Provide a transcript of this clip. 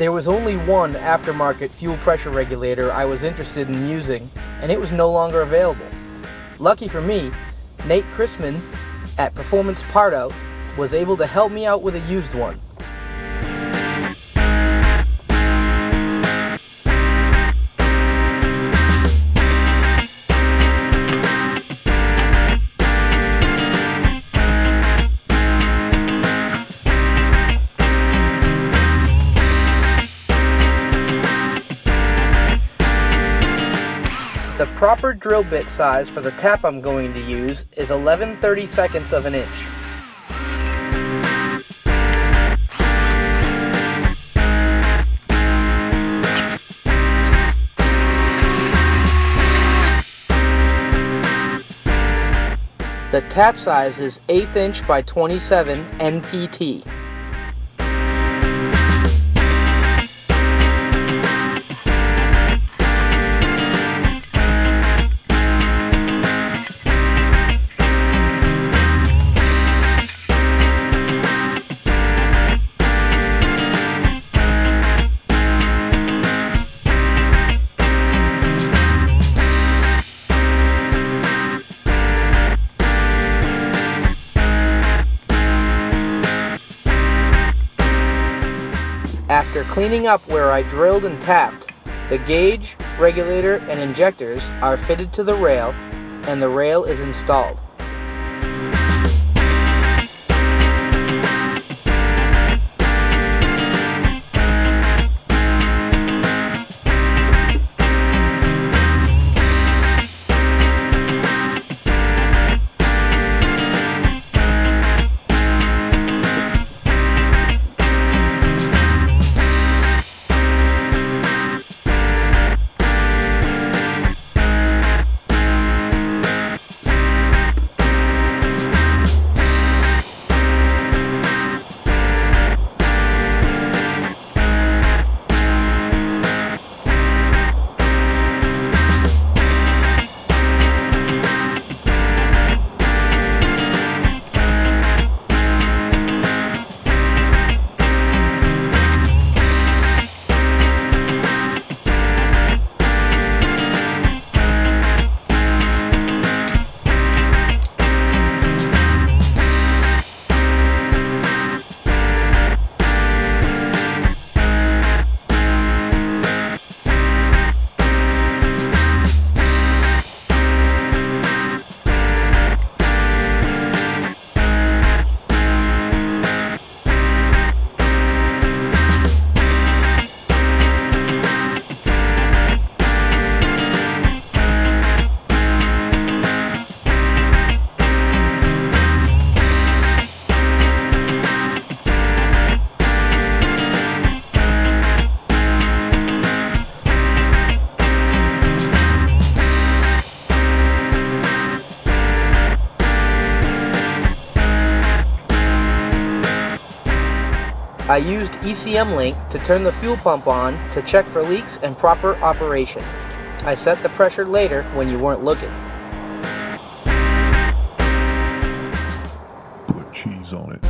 There was only one aftermarket fuel pressure regulator I was interested in using, and it was no longer available. Lucky for me, Nate Christman at Performance Part Out was able to help me out with a used one. The proper drill bit size for the tap I'm going to use is 11/32 of an inch. The tap size is 1/8 inch by 27 NPT. After cleaning up where I drilled and tapped, the gauge, regulator, and injectors are fitted to the rail, and the rail is installed. I used ECM link to turn the fuel pump on to check for leaks and proper operation. I set the pressure later when you weren't looking. Put cheese on it.